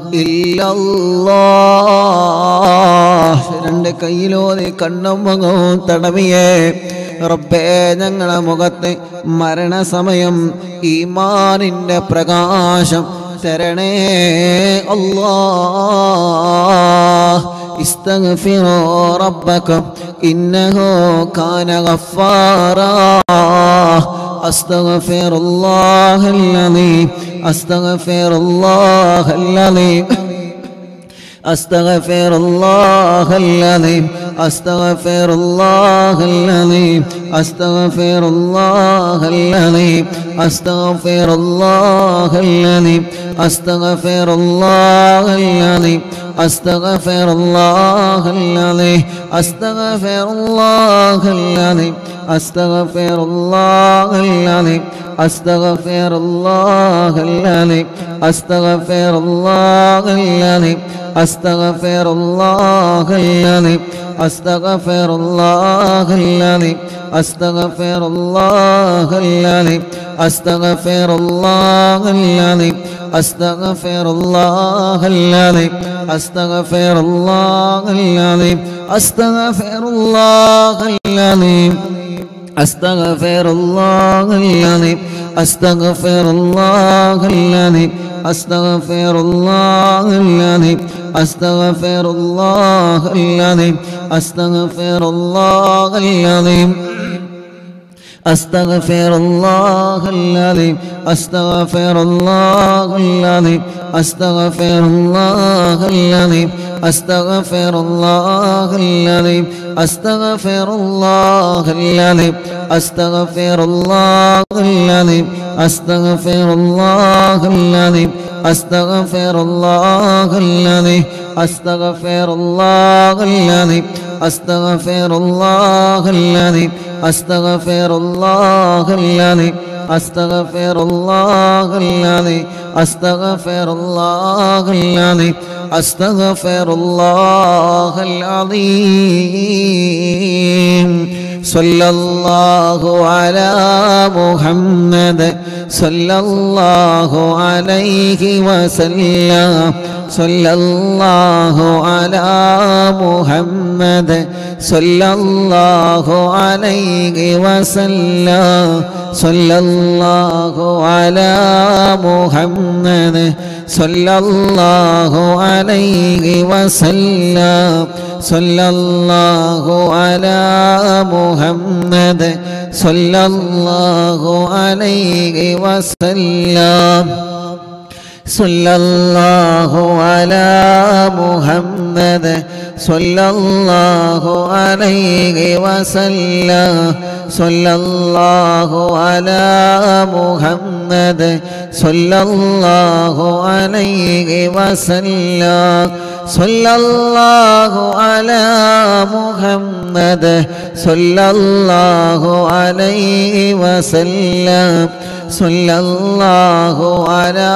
إلا الله രണ്ട് കൈയിലോതി കണ്ണുമുഖവും തടവിയേ റബ്ബേ ഞങ്ങളുടെ മുഖത്തെ മരണസമയം ഈമാനിന്റെ പ്രകാശം ترني الله استغفروا ربكم إنه كان غفارا أستغفر الله الذي أستغفر الله الذي أستغفر الله الذي أستغفر الله الذي أستغفر الله الذي أستغفر الله الذي أستغفر الله الذي أستغفر الله الذي أستغفر الله الذي أستغفر الله الذي أستغفر الله الذي أستغفر الله الذي أستغفر الله الذي أستغفر الله الذي أستغفر الله الذي أستغفر الله الذي أستغفر الله الذي أستغفر الله الذي أستغفر الله الذي أستغفر الله الذي أستغفر الله الذي أستغفر الله الذي أستغفر الله الذي أستغفر الله الذي أستغفر الله الذي أستغفر الله الذي أستغفر الله الذي أستغفر الله الذي أستغفر الله الذي أستغفر الله الذي أستغفر الله الذي أستغفر الله الذي أستغفر الله الذي أستغفر الله الذي أستغفر الله الذي أستغفر الله الذي أستغفر الله الذي أستغفر الله العظيم صلى الله على محمد صلى الله عليه وسلم صلى الله على محمد صلى الله عليه وسلم صلى الله على محمد صلى الله عليه وسلم صلى الله على محمد صلى الله عليه وسلم صلى الله على محمد صلى الله عليه وسلم صلى الله على محمد صلى الله عليه وسلم صلى الله على محمد صلى الله عليه وسلم صلى الله على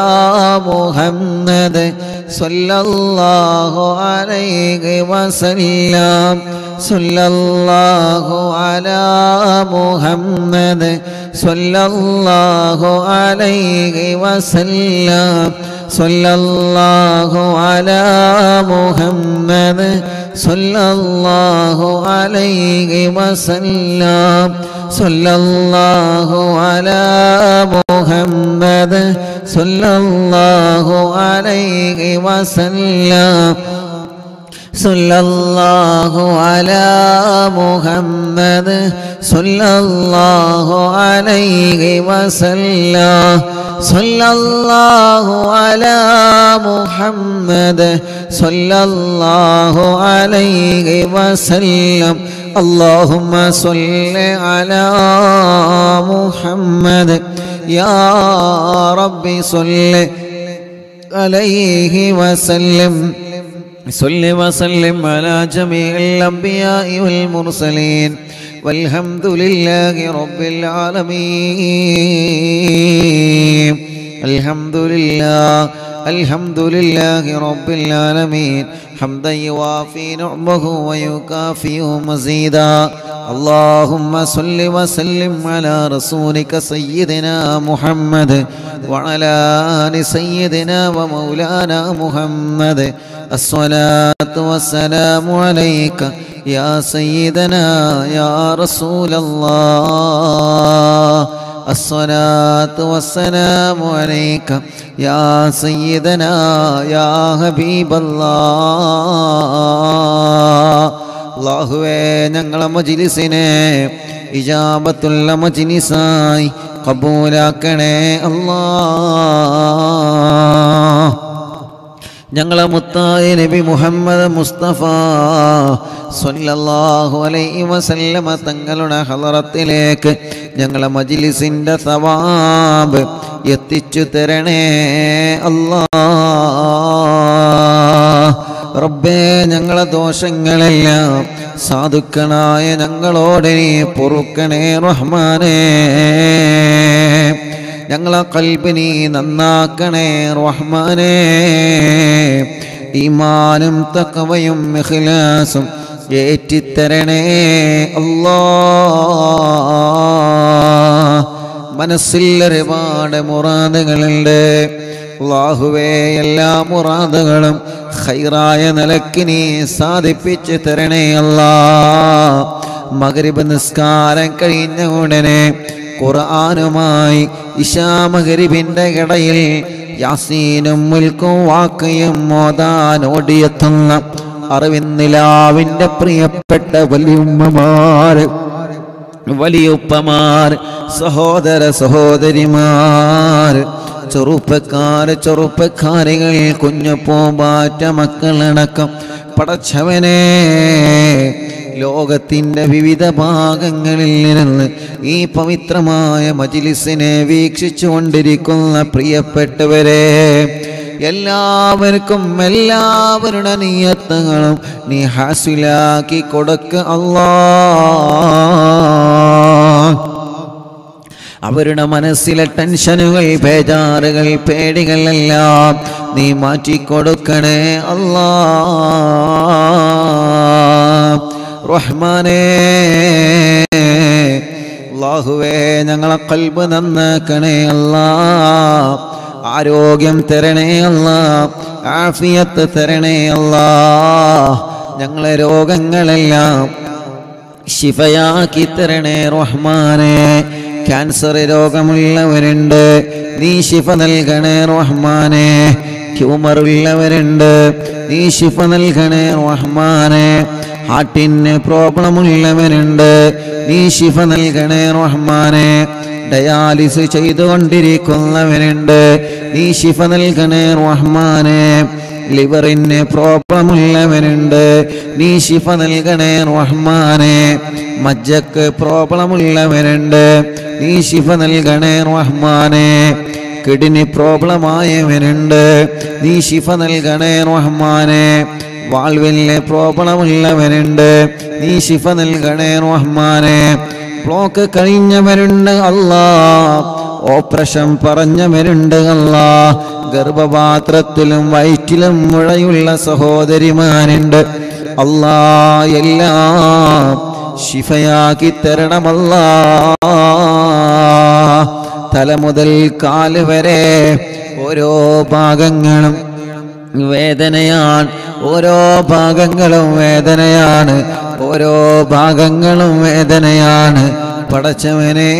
محمد صلى الله عليه وسلم صلى الله على محمد صلى الله عليه وسلم صلى الله على محمد صلى الله عليه وسلم صلى الله على محمد صلى الله عليه وسلم صلى الله على محمد صلى الله عليه وسلم صلى الله على محمد صلى الله عليه وسلم اللهم صل على محمد يا رب صل عليه وسلم صل وسلم على جميع الأنبياء والمرسلين والحمد لله رب العالمين الحمد لله الحمد لله رب العالمين حمدا يوافي نعمه ويكافئه مزيدا اللهم صل وسلم على رسولك سيدنا محمد وعلى آل سيدنا ومولانا محمد الصلاة والسلام عليك يا سيدنا يا رسول الله الصلاة والسلام عليك يا سيدنا يا حبيب الله اللهم نعلم مجلسنا إجابة المجلسين قبولك الله ഞങ്ങളെ മുത്തായ നബി മുഹമ്മദ് മുസ്തഫ സല്ലല്ലാഹു അലൈഹി വസല്ലമ തങ്ങളുടെ ഹളറത്തിലേക്ക് ഞങ്ങളെ മജ്ലിസിന്റെ സവാബ് എത്തിച്ചു തരണേ അല്ലാഹ് റബ്ബേ ഞങ്ങളെ ദോഷങ്ങളെല്ലാം സാധുക്കളായ ഞങ്ങളോട് നീ പൊറുക്കണേ റഹ്മാനേ ഞങ്ങളെ ഖൽബിനെ നന്നാക്കണേ റഹ്മാനേ ഈമാനും തഖ്വയും ഇഖ്ലാസും ഏറ്റിത്തരണേ അല്ലാഹ് മനസ്സിൽ ഒരുപാട് മുറാദുകളുണ്ട് അല്ലാഹുവേ എല്ലാ മുറാദുകളും ഖൈറായ നിലയ്ക്ക് നീ സാധിപ്പിച്ചു തരണേ അല്ലാഹ് മഗ്രിബ് നിസ്കാരം കഴിഞ്ഞ ഉടനെ ഖുർആനുമായി ഇശാ മഗ്രിബിന്റെ ഇടയിൽ യാസീനും മുൽക്കും വാക്കയും മോദാൻ ഓടിയെത്തുന്ന അറിവിന്നിലാവിന്റെ പ്രിയപ്പെട്ട വലിയുമ്മമാര് വലിയുപ്പമാർ സഹോദര സഹോദരിമാർ ചെറുപ്പക്കാര് ചെറുപ്പക്കാരികൾ കുഞ്ഞു പൂമ്പാറ്റ മക്കളടക്കം പടച്ചവനെ ലോകത്തിൻ്റെ വിവിധ ഭാഗങ്ങളിൽ നിന്ന് ഈ പവിത്രമായ മജ്ലിസിനെ വീക്ഷിച്ചു കൊണ്ടിരിക്കുന്ന പ്രിയപ്പെട്ടവരെ എല്ലാവർക്കും എല്ലാവരുടെ നിയത്തുകളും നീ ഹാസിലാക്കി കൊടുക്ക അല്ലാഹ് അവരുടെ മനസ്സിലെ ടെൻഷനുകൾ ബേജാറുകൾ പേടികളെല്ലാം നീ മാറ്റിക്കൊടുക്കണേ അല്ലാഹ് റഹ്മാനേ അല്ലാഹുവേ ഞങ്ങളെ ഖൽബ് നന്നാക്കണേ അല്ലാഹ് ആരോഗ്യം തരണേ അല്ലാഹ് ആഫിയത്ത് തരണേ അല്ലാഹ് ഞങ്ങളെ രോഗങ്ങളെല്ലാം ശിഫയാക്കി തരണേ റഹ്മാനേ ക്യാൻസർ രോഗമുള്ളവരുണ്ട് നീ ശിഫ നൽകണേ റഹ്മാനെ ട്യൂമർ ഉള്ളവരുണ്ട് നീ ശിഫ നൽകണേ റഹ്മാനെ ഹാർട്ടിന് പ്രോബ്ലം ഉള്ളവരുണ്ട് നീ ശിഫ നൽകണേ റഹ്മാനെ dialysis ചെയ്തുകൊണ്ടിരിക്കുന്നവനുണ്ട് നീ ശിഫ നൽകണേ റഹ്മാനേ ലിവറിന് പ്രോബ്ലം ഉള്ളവനുണ്ട് നീ ശിഫ നൽകണേ റഹ്മാനേ മജ്ജക്ക് പ്രോബ്ലം ഉള്ളവനുണ്ട് നീ ശിഫ നൽകണേ റഹ്മാനേ കിഡ്നി പ്രോബ്ലം ആയവനുണ്ട് നീ ശിഫ നൽകണേ റഹ്മാനേ വാൽവിന് പ്രോബ്ലം ഉള്ളവനുണ്ട് നീ ശിഫ നൽകണേ റഹ്മാനേ ബ്ലോക്ക് കഴിഞ്ഞവരുണ്ട് അല്ലാഹ് ഓപ്പറേഷൻ പറഞ്ഞവരുണ്ട് അല്ലാഹ് ഗർഭപാത്രത്തിലും വയറ്റിലും മുഴയുള്ള സഹോദരിമാനുണ്ട് അല്ലാഹ് എല്ലാം ശിഫയാക്കി തരണം അല്ലാഹ് തല മുതൽ കാല് വരെ ഓരോ ഭാഗങ്ങളും വേദനയാണ് ഓരോ ഭാഗങ്ങളും വേദനയാണ് ഓരോ ഭാഗങ്ങളും വേദനയാണ് പടച്ചവനെ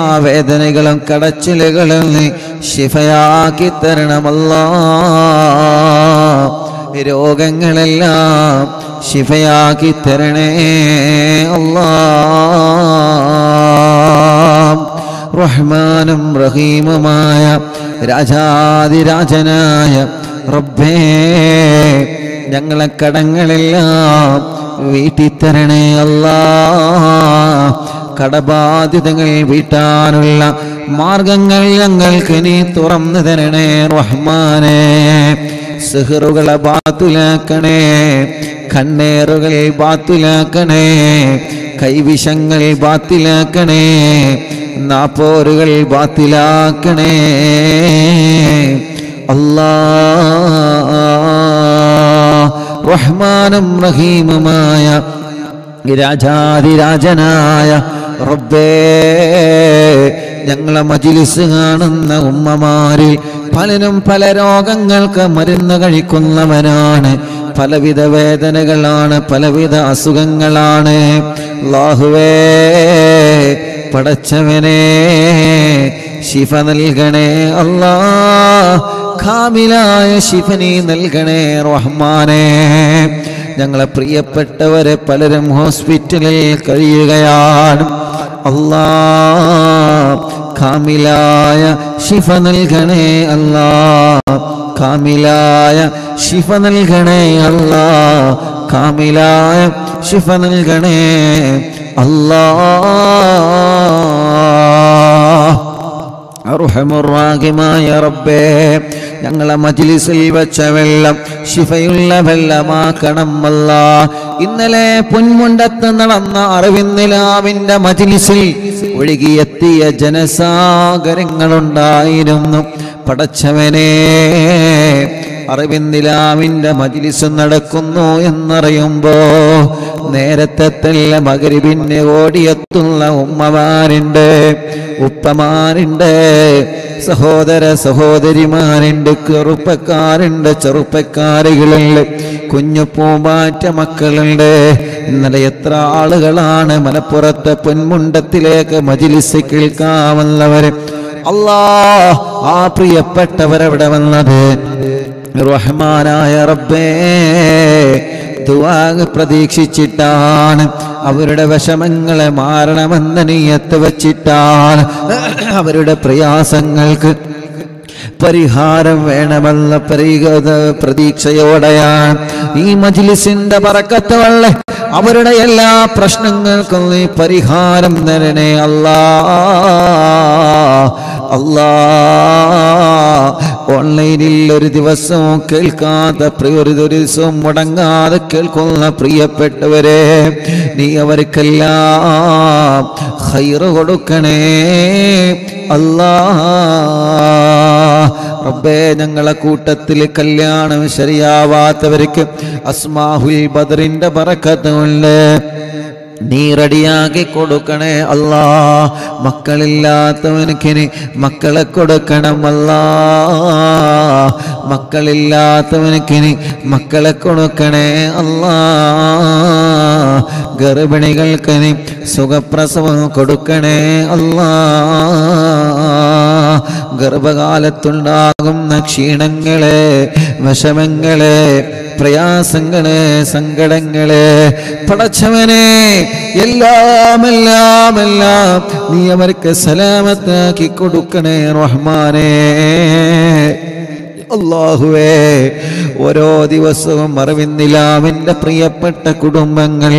ആ വേദനകളും കടച്ചിലുകളും നീ ശിഫയാക്കി തരണം അല്ലാഹ് രോഗങ്ങളെല്ലാം ശിഫയാക്കി തരണേ അല്ലാഹ് റഹ്മാനും റഹീമുമായ രാജാതിരാജനായ റബ്ബേ ഞങ്ങളെ കടങ്ങളെല്ലാം വീട്ടിത്തരണേ അല്ലാഹ് കടബാധ്യതകൾ വീട്ടാനുള്ള മാർഗങ്ങൾ ഞങ്ങൾക്ക് നീ തുറന്നു തരണേ റഹ്മാനേ സിഹറുകളെ ബാത്തിലാക്കണേ കണ്ണേറുകൾ ബാത്തിലാക്കണേ കൈവിഷങ്ങൾ ബാത്തിലാക്കണേ നാപ്പോരുകൾ ബാത്തിലാക്കണേ അല്ലാഹ് റഹ്മാനും റഹീമുമായ രാജാതിരാജനായ റബ്ബേ ഞങ്ങളെ മജ്‌ലിസ് കാണുന്ന ഉമ്മമാരിൽ പലരും പല രോഗങ്ങൾക്ക് മരുന്ന് കഴിക്കുന്നവരാണ് പലവിധ വേദനകളാണ് പലവിധ അസുഖങ്ങളാണ് അല്ലാഹുവേ പടച്ചവനെ ശിഫ നൽകണേ അല്ലാഹ് കാമിലായ ശിഫ നീ നൽകണേ റഹ്മാനേ ഞങ്ങളെ പ്രിയപ്പെട്ടവരെ പലരും ഹോസ്പിറ്റലിൽ കഴിയുകയാണ് അല്ലാഹ് കാമിലായ ശിഫ നൽകണേ അല്ലാഹ് കാമിലായ ശിഫ നൽകണേ അല്ലാഹ് കാമിലായ ശിഫ നൽകണേ അല്ലാഹ് അർഹമുർ റഹീമായ റബ്ബേ ഞങ്ങളെ മജ്‌ലിസിൽ വെച്ച വെള്ളം ശിഫയുള്ള വെള്ളമാക്കണം അല്ലാഹ് ഇന്നലെ പൊൻമുണ്ടത്ത് നടന്ന അറിവിന്ദിലാവിന്റെ മജ്‌ലിസിൽ ഒഴുകിയെത്തിയ ജനസാഗരങ്ങളുണ്ടായിരുന്നു പടച്ചവനെ അറിവിന്ദിലാവിന്റെ മജ്‌ലിസ് നടക്കുന്നു എന്നറിയുമ്പോ നേരത്തെ തന്നെ മഗ്‌രിബിന് ഓടിയെത്തുന്ന ഉമ്മമാരുണ്ട് ഉപ്പമാരുണ്ട് സഹോദര സഹോദരിമാരുണ്ട് ചെറുപ്പക്കാരുണ്ട് ചെറുപ്പക്കാരികളുണ്ട് കുഞ്ഞു പൂമ്പാറ്റ മക്കളുണ്ട് ഇന്നലെ എത്ര ആളുകളാണ് മലപ്പുറത്തെ പൊന്മുണ്ടത്തിലേക്ക് മജ്‌ലിസ് കേൾക്കാവുന്നവര് അല്ലാഹ് ആ പ്രിയപ്പെട്ടവരവിടെ വന്നത് റഹ്മാനായ റബ്ബേ ദുആ പ്രതീക്ഷിച്ചിട്ടാണ് അവരുടെ വിഷമങ്ങളെ മാറണമെന്ന് നിയത്ത് വച്ചിട്ടാണ് അവരുടെ പ്രയാസങ്ങൾക്ക് പരിഹാരം വേണമെന്ന പരിഗത പ്രതീക്ഷയോടെയാണ് ഈ മജ്‌ലിസിന്റെ ബറക്കത്തുള്ള അവരുടെ എല്ലാ പ്രശ്നങ്ങൾക്കും നീ പരിഹാരം തരണേ അല്ലാഹ് അല്ലാഹ് ഓൺലൈനിൽ ഒരു ദിവസവും കേൾക്കാതെ ഒരു ദിവസവും മുടങ്ങാതെ കേൾക്കുന്ന പ്രിയപ്പെട്ടവരെ നീ അവർക്കെല്ലാം ഖൈർ കൊടുക്കണേ അല്ലാഹ് റബ്ബേ ഞങ്ങളെ കൂട്ടത്തിൽ കല്യാണം ശരിയാവാത്തവർക്ക് അസ്മാഹുൽ ബദറിന്റെ ബറക്കത്ത് കൊണ്ട് നീ റെഡിയാക്കി കൊടുക്കണേ അല്ലാഹ് മക്കളില്ലാത്തവനക്ക് നീ മക്കളെ കൊടുക്കണം അല്ലാഹ് മക്കളില്ലാത്തവനക്ക് നീ മക്കളെ കൊടുക്കണേ അല്ലാഹ് ഗർഭിണികൾക്ക് നീ സുഖപ്രസവം കൊടുക്കണേ അല്ലാഹ് ഗർഭകാലത്തുണ്ടാകുന്ന ക്ഷീണങ്ങളെ, വിഷമങ്ങളെ, പ്രയാസങ്ങളെ, സങ്കടങ്ങളെ പടച്ചവനെ എല്ലാം എല്ലാം എല്ലാം നീ അവർക്ക് സലാമത്താക്കി കൊടുക്കണേ റഹ്മാനേ. അല്ലാഹുവേ, ഓരോ ദിവസവും അറിവിന്നിലാവിൻ്റെ പ്രിയപ്പെട്ട കുടുംബങ്ങൾ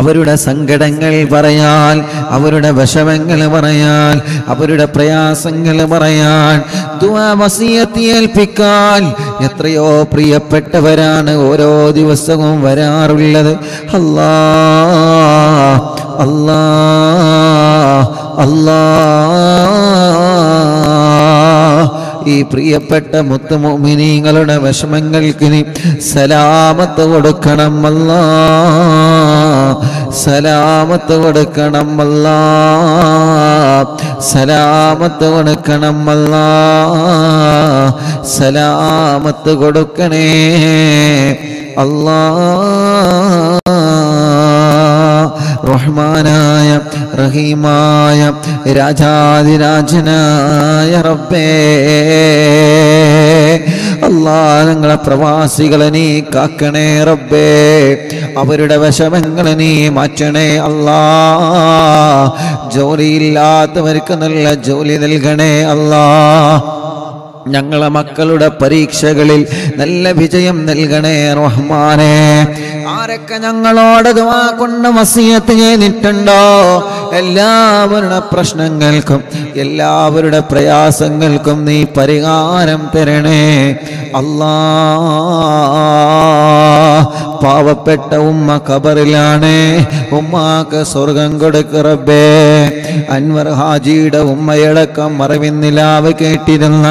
അവരുടെ സങ്കടങ്ങൾ പറയാൻ, അവരുടെ വിഷമങ്ങൾ പറയാൻ, അവരുടെ പ്രയാസങ്ങൾ പറയാൻ, ദുആ വസിയത്ത് ഏൽപ്പിക്കാൻ എത്രയോ പ്രിയപ്പെട്ടവരാണ് ഓരോ ദിവസവും വരാറുള്ളത്. അല്ലാ അല്ലാ അല്ലാ, ഈ പ്രിയപ്പെട്ട മുത്തു മുഅ്മിനീങ്ങളുടെ വിഷമങ്ങൾക്ക് നീ സലാമത്ത് കൊടുക്കണം അല്ലാ, സലാമത്ത് കൊടുക്കണം അല്ലാ, സലാമത്ത് കൊടുക്കണം അല്ലാ, സലാമത്ത് കൊടുക്കണേ അല്ലാ. റഹ്മാനായ റഹീമായ രാജാതിരാജനായ റബ്ബേ, അല്ലാഹ് ഞങ്ങളെ പ്രവാസികളെ നീ കാക്കണേ റബ്ബേ, അവരുടെ വിഷമങ്ങളെ നീ മാറ്റണേ അല്ലാഹ്, ജോലിയില്ലാത്തവർക്ക് നല്ല ജോലി നൽകണേ അല്ലാഹ്, ഞങ്ങളെ മക്കളുടെ പരീക്ഷകളിൽ നല്ല വിജയം നൽകണേ റഹ്മാനേ. ആരൊക്കെ ഞങ്ങളോട് ദുആ കൊണ്ട് വസിയത്ത് ചെയ്തിട്ടുണ്ടോ എല്ലാവരുടെ പ്രശ്നങ്ങൾക്കും എല്ലാവരുടെ പ്രയാസങ്ങൾക്കും നീ പരിഹാരം തരണേ അല്ലാഹ്. പാവപ്പെട്ട ഉമ്മ ഖബറിലാണ്, ഉമ്മാക്ക് സ്വർഗം കൊടുക്ക് റബ്ബേ. അൻവർ ഹാജിയുടെ ഉമ്മയടക്കം മറവിന്നിലാവ് കേട്ടിരുന്ന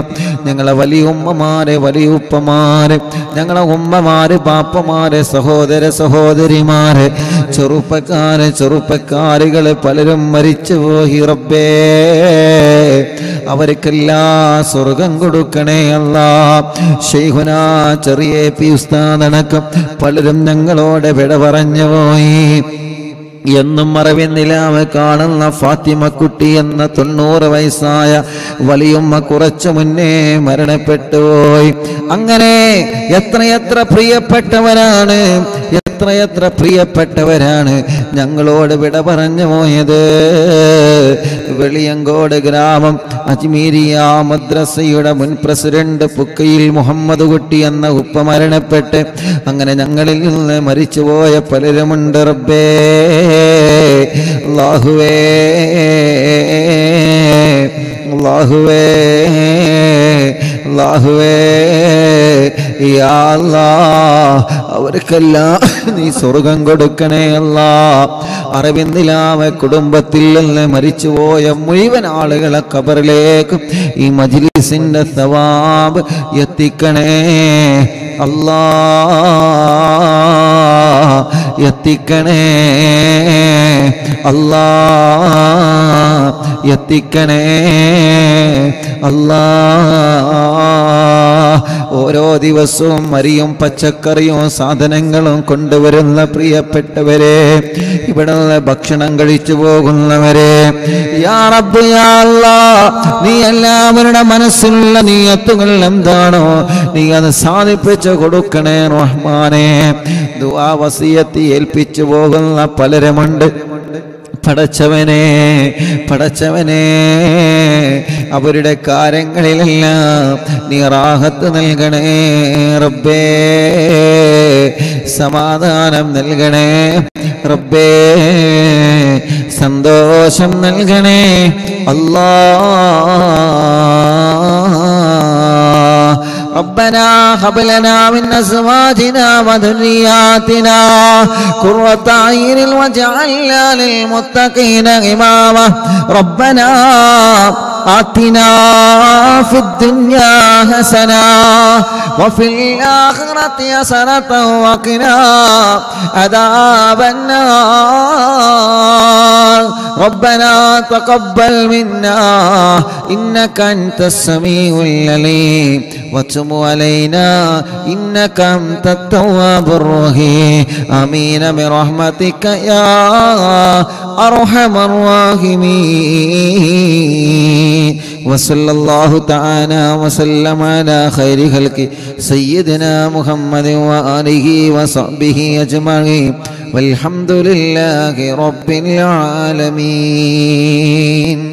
ഞങ്ങളെ വലിയുമ്മമാരെ, വലിയുപ്പമാരെ, ഞങ്ങളെ ഉമ്മമാര്, പാപ്പമാരെ, സഹോദര സഹോദരിമാരെ, ചെറുപ്പക്കാരെ, ചെറുപ്പക്കാരികള് പലരും മരിച്ചു പോയി റബ്ബേ. അവർക്കെല്ലാം സ്വർഗം കൊടുക്കണേ അല്ലാഹ്. ശൈഖുന ചെറിയ പി ഉസ്താദനക്കം പലരും ഞങ്ങളോട് വിട പറഞ്ഞു പോയി. എന്നും മറവിന്നിലാവ് കാണുന്ന ഫാത്തിമക്കുട്ടി എന്ന തൊണ്ണൂറ് വയസ്സായ വലിയുമ്മ കുറച്ചു മുന്നേ മരണപ്പെട്ടുപോയി. അങ്ങനെ എത്രയെത്ര പ്രിയപ്പെട്ടവരാണ്, എത്രയെത്ര പ്രിയപ്പെട്ടവരാണ് ഞങ്ങളോട് വിട പറഞ്ഞു പോയത്. വെളിയങ്കോട് ഗ്രാമം അജ്മീരിയ മദ്രസയുടെ മുൻ പ്രസിഡന്റ് പുക്കയിൽ മുഹമ്മദ് കുട്ടി എന്ന ഉപ്പ മരണപ്പെട്ട് അങ്ങനെ ഞങ്ങളിൽ നിന്ന് മരിച്ചുപോയ പലരുമുണ്ട് റബ്ബേ. അല്ലാഹുവേ, അല്ലാഹുവേ, അല്ലാഹുവേ, യാ അല്ലാഹ്, അവർക്കെല്ലാം നീ സ്വർഗം കൊടുക്കണേ അല്ലാഹ്. അറിവിന്നിലാമ കുടുംബത്തിൽ നിന്ന് മരിച്ചുപോയ മുഴുവൻ ആളുകളെ ഖബറിലേക്ക് ഈ മജ്ലിസിന്റെ സവാബ് എത്തിക്കണേ അല്ലാഹ്, എത്തിക്കണേ അല്ലാഹ്, എത്തിക്കണേ അല്ലാഹ്. ഓരോ ദിവസവും മരിയും പച്ചക്കറിയും സാധനങ്ങളും കൊണ്ടുവരുന്ന പ്രിയപ്പെട്ടവരെ, ഇവിടെ ഭക്ഷണം കഴിച്ചു പോകുന്നവരെ, യാ റബ്ബ്, യാ അല്ലാഹ്, നീ എല്ലാവരുടെ മനസ്സിലുള്ള നിയത്തുകൾ എന്താണോ നീ അത് സാധിപ്പിച്ചു കൊടുക്കണേ റഹ്മാനേ. ദുആ വസിയത്ത് ഏൽപ്പിച്ചു പോകുന്ന പലരുമുണ്ട് പടച്ചവനെ, പടച്ചവനെ, അവരുടെ കാര്യങ്ങളിലെല്ലാം നീ റാഹത്ത് നൽകണേ റബ്ബേ, സമാധാനം നൽകണേ റബ്ബേ, സന്തോഷം നൽകണേ അല്ലാഹ്. ربنا هب لنا من أزواجنا وذرياتنا قرة أعين واجعلنا للمتقين إماما. ربنا آتنا في الدنيا حسنة وفي الآخرة حسنة وقنا عذاب النار. ربنا تقبل منا إنك أنت السميع العليم وتب علينا إنك أنت التواب الرحيم. آمين برحمتك يا أرحم الراحمين. وصلى الله تعالى وسلم على خير خلقه سيدنا محمد وآله وصحبه أجمعين والحمد لله رب العالمين.